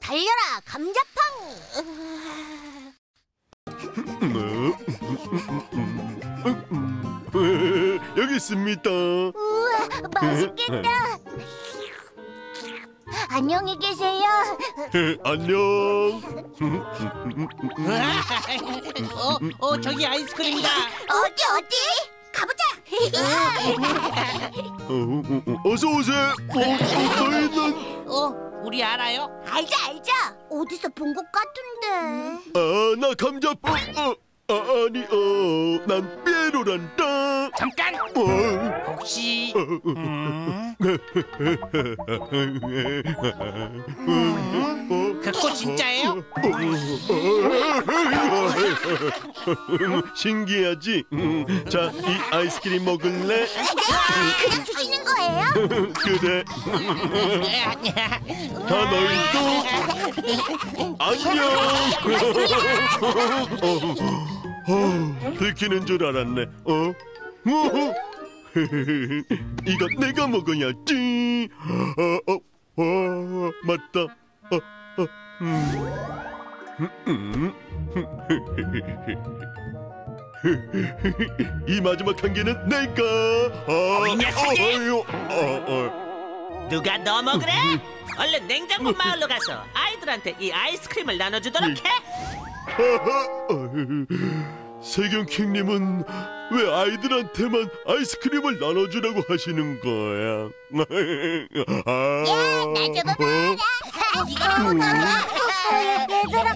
달려라, 감자팡! 여기 있습니다. 우와, 맛있겠다. 안녕히 계세요. 안녕. 저기 아이스크림이다. 어디? 가보자. 어서 오세요. 저희는 우리 알아요? 알죠. 어디서 본 것 같은데. 나 감자팡. 아니, 난 삐에로란다. 잠깐. 혹시. 그거 진짜예요? 신기하지? 자, 이 아이스크림 먹을래? 그냥 주시는 거예요? 그래. 다 너희도 안녕. 들키는 줄 알았네. 이거 내가 먹어야지. 맞다. 이 마지막 한 개는 내가. 이 녀석이! 누가 너 먹으래? 얼른 냉장고 마을로 가서 아이들한테 이 아이스크림을 나눠주도록 해. 세균킹님은 왜 아이들한테만 아이스크림을 나눠주라고 하시는 거야? 야, 나 좀 봐라. 이거 먹어라. 얘들아,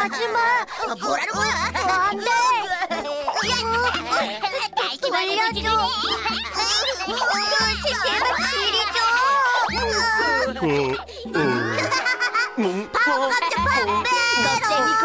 하지 마. 뭐라는 거야? 안 돼. 날 좀 알려줘. 제발 지려줘. 바보 같은 방배. 겁쟁이가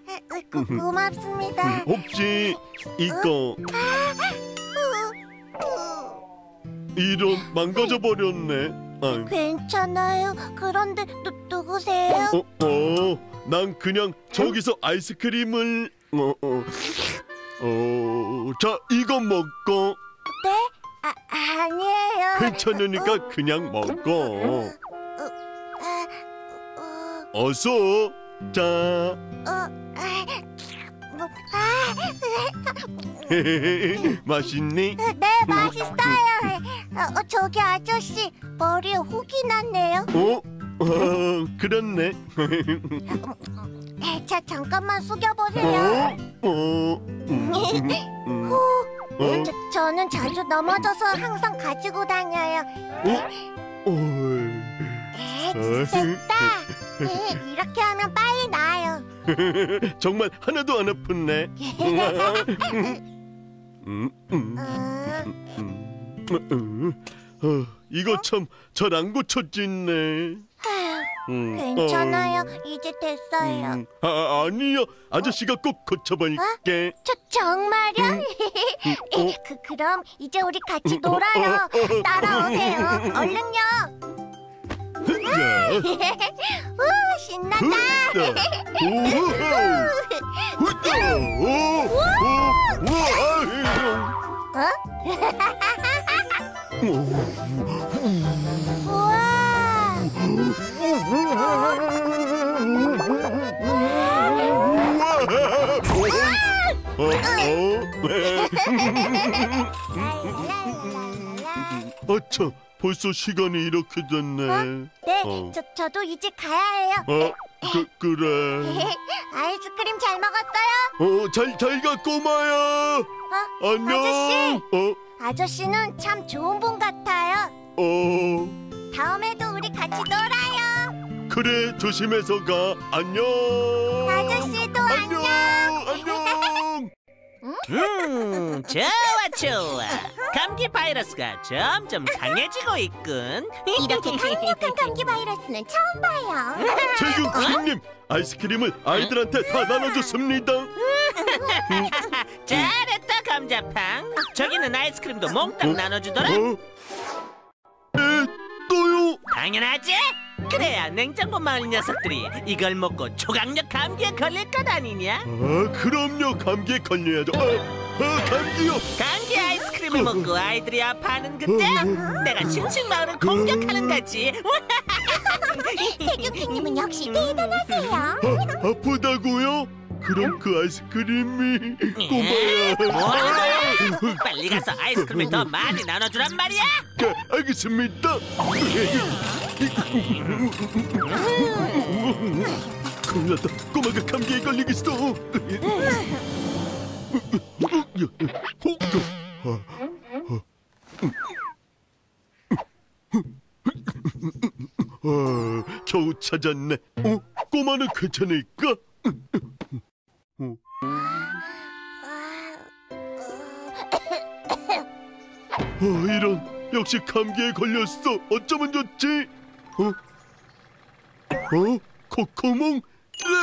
고맙습니다. 혹시 이거 이런 망가져 버렸네. 괜찮아요. 그런데 누구세요? 난 그냥 저기서 아이스크림을 자, 이거 먹고. 네? 아니에요. 괜찮으니까 그냥 먹고. 어서. 자. 맛있니? 네, 맛있어요. 저기 아저씨 머리에 혹이 났네요. 그렇네. 자, 잠깐만 숙여보세요. 저는 자주 넘어져서 항상 가지고 다녀요. 됐다. 이렇게 하면 빨리 나아요. 정말 하나도 안 아픈네. 이거 참 잘 안 고쳐지네. 괜찮아요. 이제 됐어요. 아니요. 아저씨가 꼭 고쳐볼게. 정말요? 그럼 이제 우리 같이 놀아요. 따라오세요. 얼른요. 우, 신난다. 우와. 벌써 시간이 이렇게 됐네. 네, 저도 이제 가야 해요. 그래. 아이스크림 잘 먹었어요? 잘 가, 꼬마야. 안녕. 아저씨. 아저씨는 참 좋은 분 같아요. 다음에도 우리 같이 놀아요. 그래, 조심해서 가. 안녕. 아저씨도 안녕. 좋아 좋아. 감기 바이러스가 점점 강해지고 있군. 이렇게 강력한 감기 바이러스는 처음 봐요. 세균킹님, 아이스크림을 아이들한테 다 나눠줬습니다. 잘했다 감자팡. 저기는 아이스크림도 몽땅 나눠주더라. 또요? 당연하지. 그래야 냉장고 마을 녀석들이 이걸 먹고 초강력 감기에 걸릴 것 아니냐? 그럼요. 감기에 걸려야죠. 감기요. 감기 아이스크림을 먹고 아이들이 아파하는 그때 내가 싱싱마을을 공격하는 거지. 세균킹님은 역시 대단하세요. 아프다고요? 그럼 그 아이스크림이 고마워요. 빨리 가서 아이스크림을 더 많이 나눠주란 말이야. 알겠습니다. 큰일 났다. 꼬마가 감기에 걸리겠어. 겨우 찾았네. 꼬마는 괜찮을까? 이런, 역시 감기에 걸렸어. 어쩌면 좋지? 코코몽? 그래!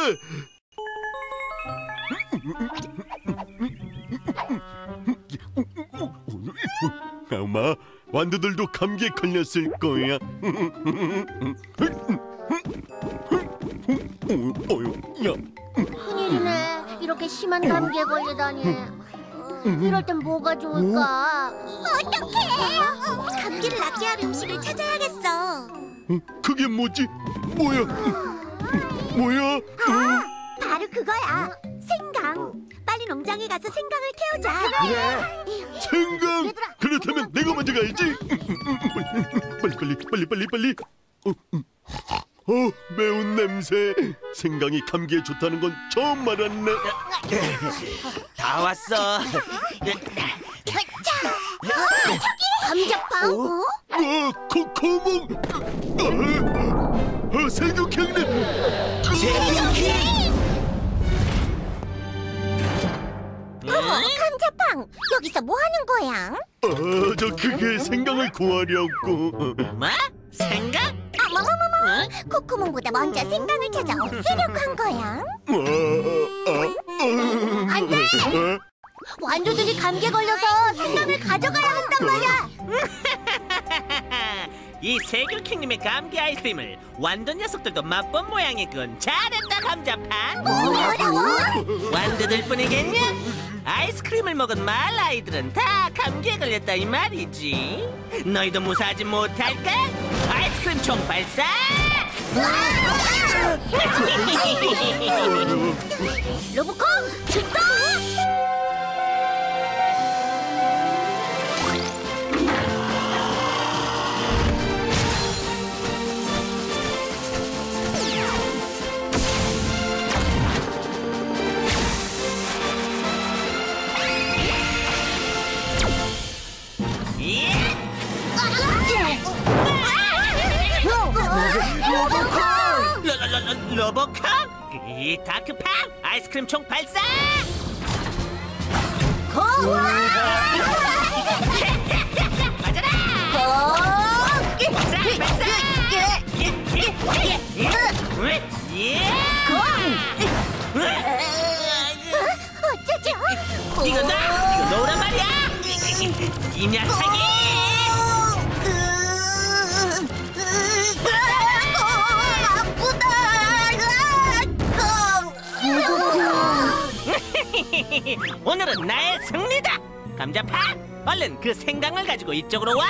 아마 완두들도 감기에 걸렸을 거야. 큰일이네. 이렇게 심한 감기에 걸리다니. 이럴 땐 뭐가 좋을까? 어떡해! 감기를 낫게 할 음식을 찾아야겠어. 그게 뭐지? 뭐야? 아, 바로 그거야. 생강. 빨리 농장에 가서 생강을 캐오자. 그래. 생강! 얘들아, 그렇다면 내가 먼저 가야지. 빨리. 매운 냄새. 생강이 감기에 좋다는 건 처음 알았네. 다 왔어. 감자팡. 코코몽. 세균킹님. 세균킹. 감자팡, 여기서 뭐 하는 거야? 저 그게 생강을 구하려고. 뭐? 생강? 코코몽보다 먼저 생강을 찾아 없애려고 한 거야. 안 돼! 완두들이 감기에 걸려서 생강을 가져가야 한단 말이야. 이 세균킹님의 감기 아이스크림을 완두 녀석들도 맛본 모양이군. 잘했다 감자팡. 뭐라고? 완두들 뿐이겠냐? 아이스크림을 먹은 마을 아이들은 다 감기에 걸렸다 이 말이지. 너희도 무사하지 못할까? 아이스크림 총 발사! 로봇콩 출동! 로봇콩! 이 다크팡! 아이스크림 총 발사! 콩! 맞아라! 콩! 발사! 어쩌죠? 이거 놓으란 말이야! 이 녀석이! 오늘은 나의 승리다! 감자팡! 얼른 그 생강을 가지고 이쪽으로 와!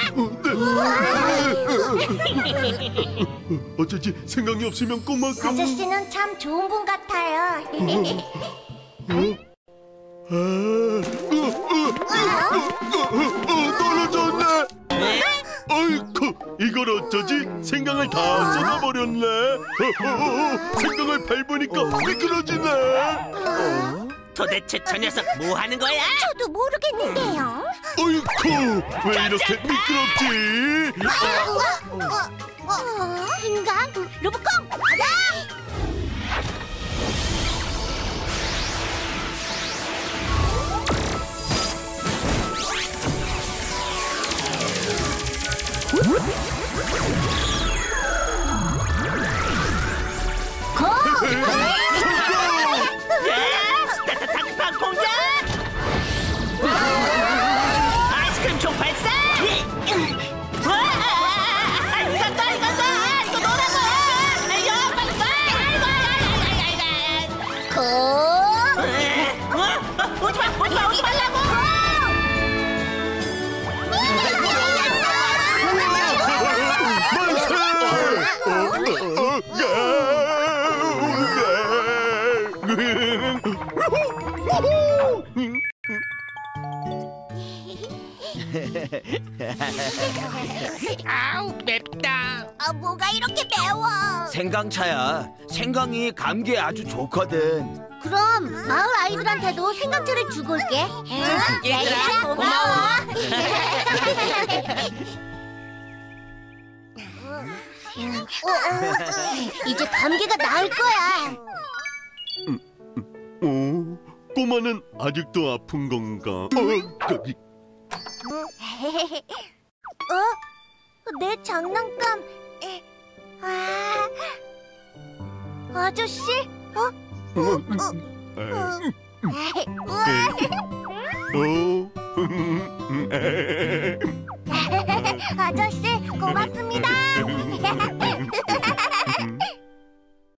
네. 어쩌지? 생강이 없으면 꼬마가... 아저씨는 참 좋은 분 같아요. 떨어졌네! 네? 아이쿠! 이걸 어쩌지? 생강을 다 쏟아버렸네. 생강을 밟으니까 미끄러지네. 도대체 저 녀석 뭐 하는 거야? 저도 모르겠는데요. 어이쿠! 왜 이렇게 미끄럽지? 생강! 로봇콩! 가자! 따뜻한 공격! 아이스크림 총 발사! 이건다, 이건다! 이거 노란거! 야, 빨리 가! 오지마, 오지마, 오지 말라고! 아우 맵다. 아, 뭐가 이렇게 매워? 생강차야. 생강이 감기에 아주 좋거든. 그럼 마을 아이들한테도 생강차를 주고 올게. 얘들아 고마워. 이제 감기가 나을 거야. 꼬마는 아직도 아픈 건가? 저기. 어? 내 장난감. 아, 아저씨? 어? 아저씨, 고맙습니다.